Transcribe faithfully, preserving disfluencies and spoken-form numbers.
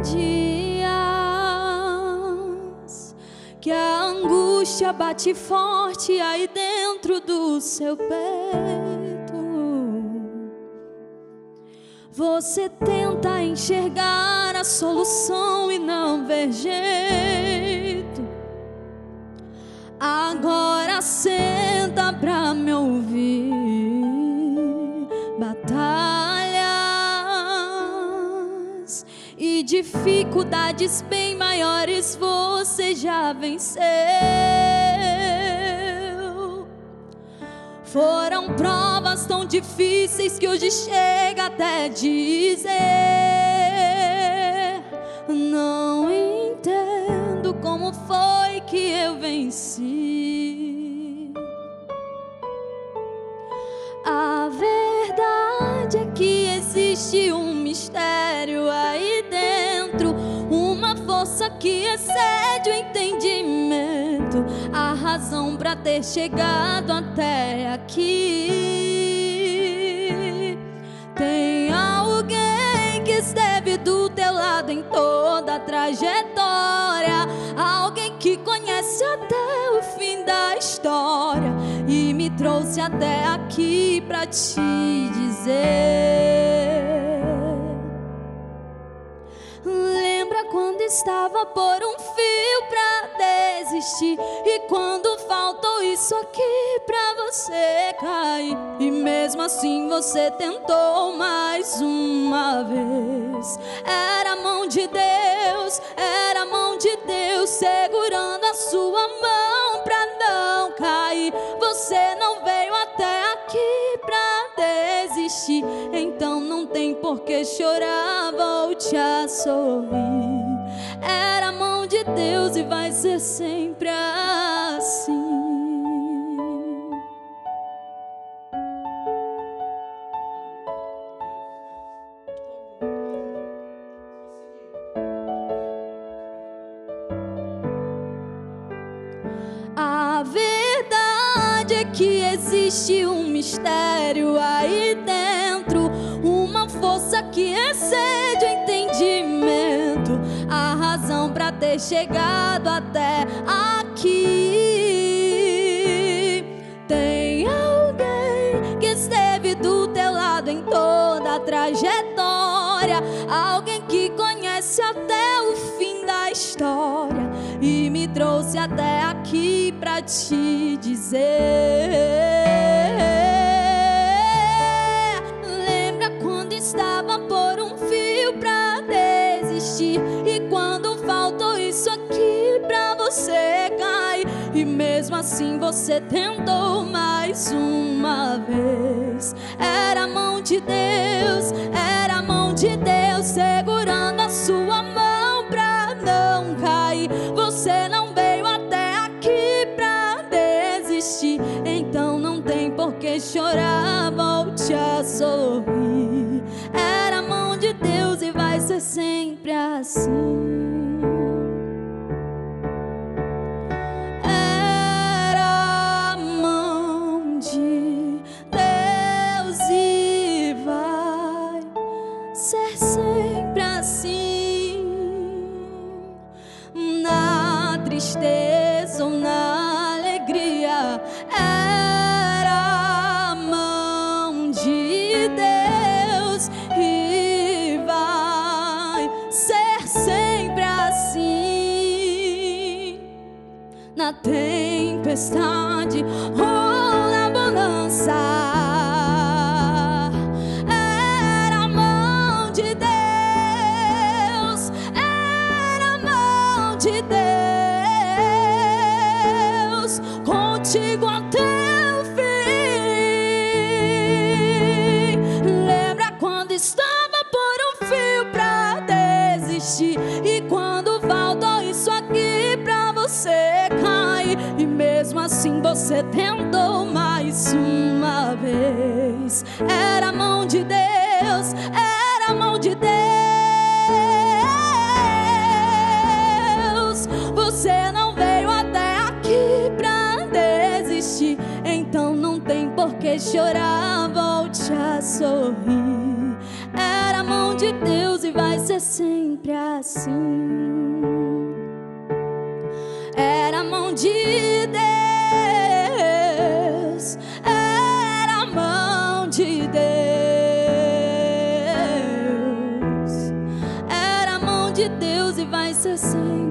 dias que a angústia bate forte aí dentro do seu peito, você tenta enxergar a solução e não vê jeito. Agora senta pra me ouvir. Batalhas e dificuldades bem maiores você já venceu. Foram provas tão difíceis que hoje chega até dizer: não entendo como foi que eu venci. A verdade é que existe um mistério aí dentro, uma força que excede o entendimento, a razão pra ter chegado até aqui. Tem alguém que esteve do teu lado em toda a trajetória, alguém que conhece até o fim da história e me trouxe até aqui pra te dizer. Lembra quando estava por um fio pra desistir, e quando faltou isso aqui pra você cair, e mesmo assim você tentou mais uma vez. Era a mão de Deus, era a mão de Deus segurando a sua mão pra não cair. Você não veio até aqui pra desistir, então não tem por que chorar, volte a sorrir. Era a mão de Deus e vai ser sempre assim. A verdade é que existe um mistério aí dentro, uma força que excede o entendimento, a razão pra ter chegado até aqui. Tem alguém que esteve do teu lado em toda a trajetória, alguém que conhece até o fim da história e me trouxe até aqui pra te dizer. Lembra quando estava por um fio pra desistir, e quando faltou isso aqui pra você cair, e mesmo assim você tentou mais uma vez. Era a mão de Deus, era a mão de Deus segurando a sua mão pra não cair. Você não veio até aqui pra desistir, então não tem por que chorar, volte a sorrir. Era a mão de Deus e vai ser sempre assim. Era a mão de Deus e vai ser sempre assim. Na tristeza ou na alegria, era a mão de Deus e vai ser sempre assim. Na tempestade ou na bonança, contigo até o fim. Lembra quando estava por um fio pra desistir, e quando faltou isso aqui pra você cair, e mesmo assim você tentou mais uma vez. Era a mão de Deus, era a mão de Deus. Você não veio até aqui pra desistir, então não tem por que chorar, volte a sorrir. Era a mão de Deus e vai ser é sempre assim. Era a mão de Deus, era a mão de Deus, era a mão de Deus e vai ser sempre.